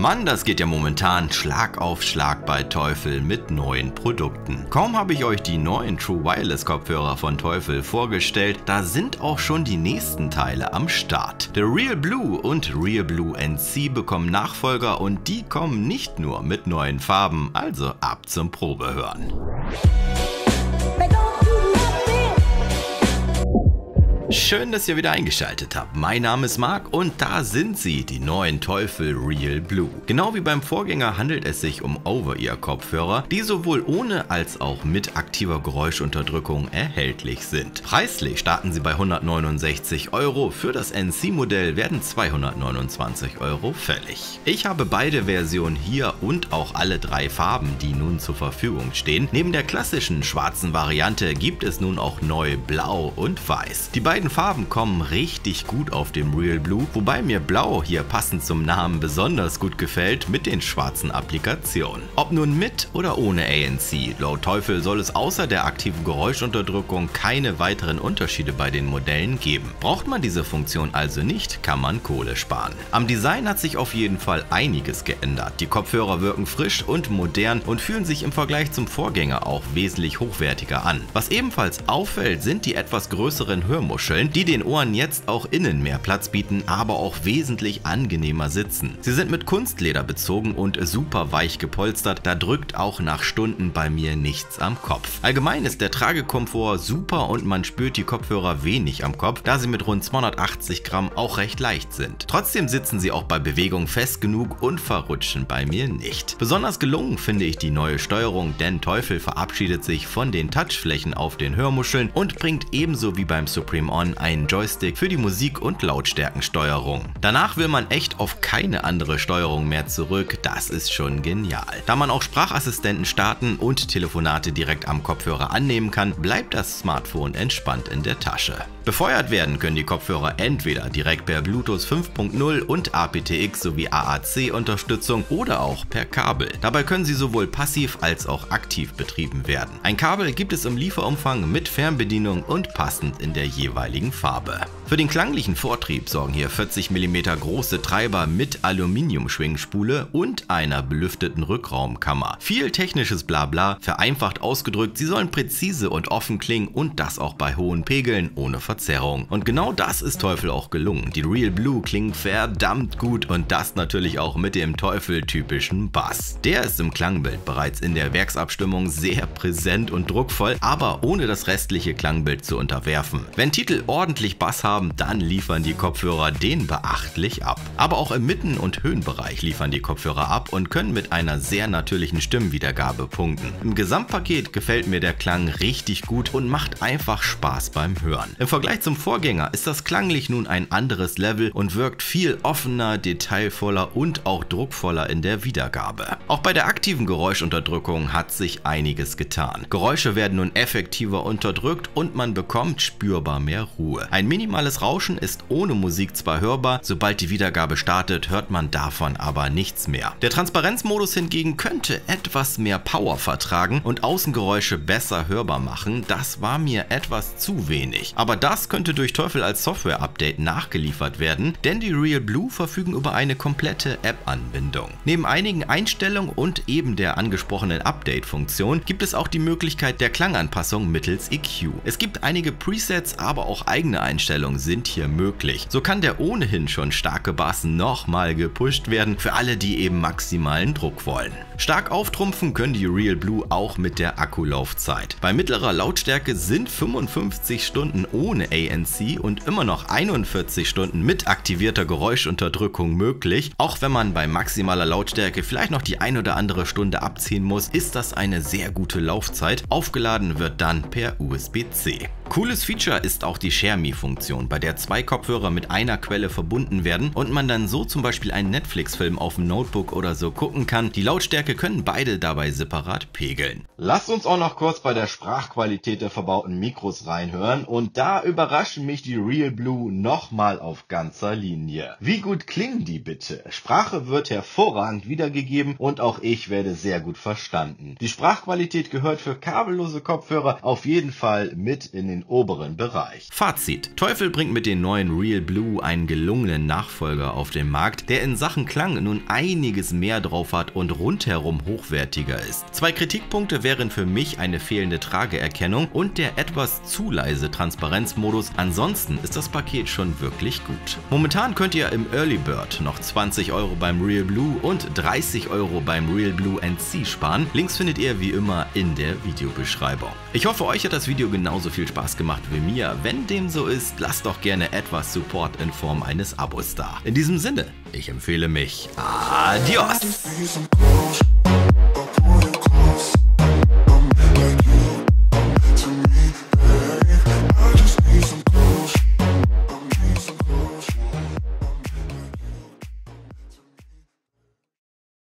Mann, das geht ja momentan Schlag auf Schlag bei Teufel mit neuen Produkten. Kaum habe ich euch die neuen True Wireless Kopfhörer von Teufel vorgestellt, da sind auch schon die nächsten Teile am Start. Der Real Blue und Real Blue NC bekommen Nachfolger und die kommen nicht nur mit neuen Farben, also ab zum Probehören. Schön, dass ihr wieder eingeschaltet habt. Mein Name ist Marc und da sind sie, die neuen Teufel Real Blue. Genau wie beim Vorgänger handelt es sich um Over-Ear-Kopfhörer, die sowohl ohne als auch mit aktiver Geräuschunterdrückung erhältlich sind. Preislich starten sie bei 169 €, für das NC-Modell werden 229 € fällig. Ich habe beide Versionen hier und auch alle drei Farben, die nun zur Verfügung stehen. Neben der klassischen schwarzen Variante gibt es nun auch neu Blau und Weiß. Die beiden Farben kommen richtig gut auf dem Real Blue, wobei mir Blau hier passend zum Namen besonders gut gefällt mit den schwarzen Applikationen. Ob nun mit oder ohne ANC, laut Teufel soll es außer der aktiven Geräuschunterdrückung keine weiteren Unterschiede bei den Modellen geben. Braucht man diese Funktion also nicht, kann man Kohle sparen. Am Design hat sich auf jeden Fall einiges geändert. Die Kopfhörer wirken frisch und modern und fühlen sich im Vergleich zum Vorgänger auch wesentlich hochwertiger an. Was ebenfalls auffällt, sind die etwas größeren Hörmuscheln, die den Ohren jetzt auch innen mehr Platz bieten, aber auch wesentlich angenehmer sitzen. Sie sind mit Kunstleder bezogen und super weich gepolstert, da drückt auch nach Stunden bei mir nichts am Kopf. Allgemein ist der Tragekomfort super und man spürt die Kopfhörer wenig am Kopf, da sie mit rund 280 Gramm auch recht leicht sind. Trotzdem sitzen sie auch bei Bewegung fest genug und verrutschen bei mir nicht. Besonders gelungen finde ich die neue Steuerung, denn Teufel verabschiedet sich von den Touchflächen auf den Hörmuscheln und bringt ebenso wie beim Supreme ON einen Joystick für die Musik- und Lautstärkensteuerung. Danach will man echt auf keine andere Steuerung mehr zurück, das ist schon genial. Da man auch Sprachassistenten starten und Telefonate direkt am Kopfhörer annehmen kann, bleibt das Smartphone entspannt in der Tasche. Befeuert werden können die Kopfhörer entweder direkt per Bluetooth 5.0 und aptX sowie AAC Unterstützung oder auch per Kabel. Dabei können sie sowohl passiv als auch aktiv betrieben werden. Ein Kabel gibt es im Lieferumfang mit Fernbedienung und passend in der jeweiligen Farbe. Für den klanglichen Vortrieb sorgen hier 40 mm große Treiber mit Aluminiumschwingspule und einer belüfteten Rückraumkammer. Viel technisches Blabla, vereinfacht ausgedrückt, sie sollen präzise und offen klingen und das auch bei hohen Pegeln ohne Verzerrung. Und genau das ist Teufel auch gelungen. Die Real Blue klingen verdammt gut und das natürlich auch mit dem Teufel-typischen Bass. Der ist im Klangbild bereits in der Werksabstimmung sehr präsent und druckvoll, aber ohne das restliche Klangbild zu unterwerfen. Wenn Titel ordentlich Bass haben, dann liefern die Kopfhörer den beachtlich ab. Aber auch im Mitten- und Höhenbereich liefern die Kopfhörer ab und können mit einer sehr natürlichen Stimmwiedergabe punkten. Im Gesamtpaket gefällt mir der Klang richtig gut und macht einfach Spaß beim Hören. Im Vergleich zum Vorgänger ist das klanglich nun ein anderes Level und wirkt viel offener, detailvoller und auch druckvoller in der Wiedergabe. Auch bei der aktiven Geräuschunterdrückung hat sich einiges getan. Geräusche werden nun effektiver unterdrückt und man bekommt spürbar mehr Ruhe. Ein minimales Rauschen ist ohne Musik zwar hörbar, sobald die Wiedergabe startet, hört man davon aber nichts mehr. Der Transparenzmodus hingegen könnte etwas mehr Power vertragen und Außengeräusche besser hörbar machen, das war mir etwas zu wenig. Aber das könnte durch Teufel als Software-Update nachgeliefert werden, denn die Real Blue verfügen über eine komplette App-Anbindung. Neben einigen Einstellungen und eben der angesprochenen Update-Funktion gibt es auch die Möglichkeit der Klanganpassung mittels EQ. Es gibt einige Presets, aber auch eigene Einstellungen sind hier möglich. So kann der ohnehin schon starke Bass nochmal gepusht werden für alle, die eben maximalen Druck wollen. Stark auftrumpfen können die Real Blue auch mit der Akkulaufzeit. Bei mittlerer Lautstärke sind 55 Stunden ohne ANC und immer noch 41 Stunden mit aktivierter Geräuschunterdrückung möglich. Auch wenn man bei maximaler Lautstärke vielleicht noch die ein oder andere Stunde abziehen muss, ist das eine sehr gute Laufzeit. Aufgeladen wird dann per USB-C. Cooles Feature ist auch die Share-Me-Funktion, bei der zwei Kopfhörer mit einer Quelle verbunden werden und man dann so zum Beispiel einen Netflix-Film auf dem Notebook oder so gucken kann. Die Lautstärke können beide dabei separat pegeln. Lasst uns auch noch kurz bei der Sprachqualität der verbauten Mikros reinhören und da überraschen mich die Real Blue nochmal auf ganzer Linie. Wie gut klingen die bitte? Sprache wird hervorragend wiedergegeben und auch ich werde sehr gut verstanden. Die Sprachqualität gehört für kabellose Kopfhörer auf jeden Fall mit in den den oberen Bereich. Fazit: Teufel bringt mit den neuen Real Blue einen gelungenen Nachfolger auf den Markt, der in Sachen Klang nun einiges mehr drauf hat und rundherum hochwertiger ist. Zwei Kritikpunkte wären für mich eine fehlende Trageerkennung und der etwas zu leise Transparenzmodus, ansonsten ist das Paket schon wirklich gut. Momentan könnt ihr im Early Bird noch 20 Euro beim Real Blue und 30 Euro beim Real Blue NC sparen. Links findet ihr wie immer in der Videobeschreibung. Ich hoffe, euch hat das Video genauso viel Spaß gemacht wie mir. Wenn dem so ist, lasst doch gerne etwas Support in Form eines Abos da. In diesem Sinne, ich empfehle mich. Adios!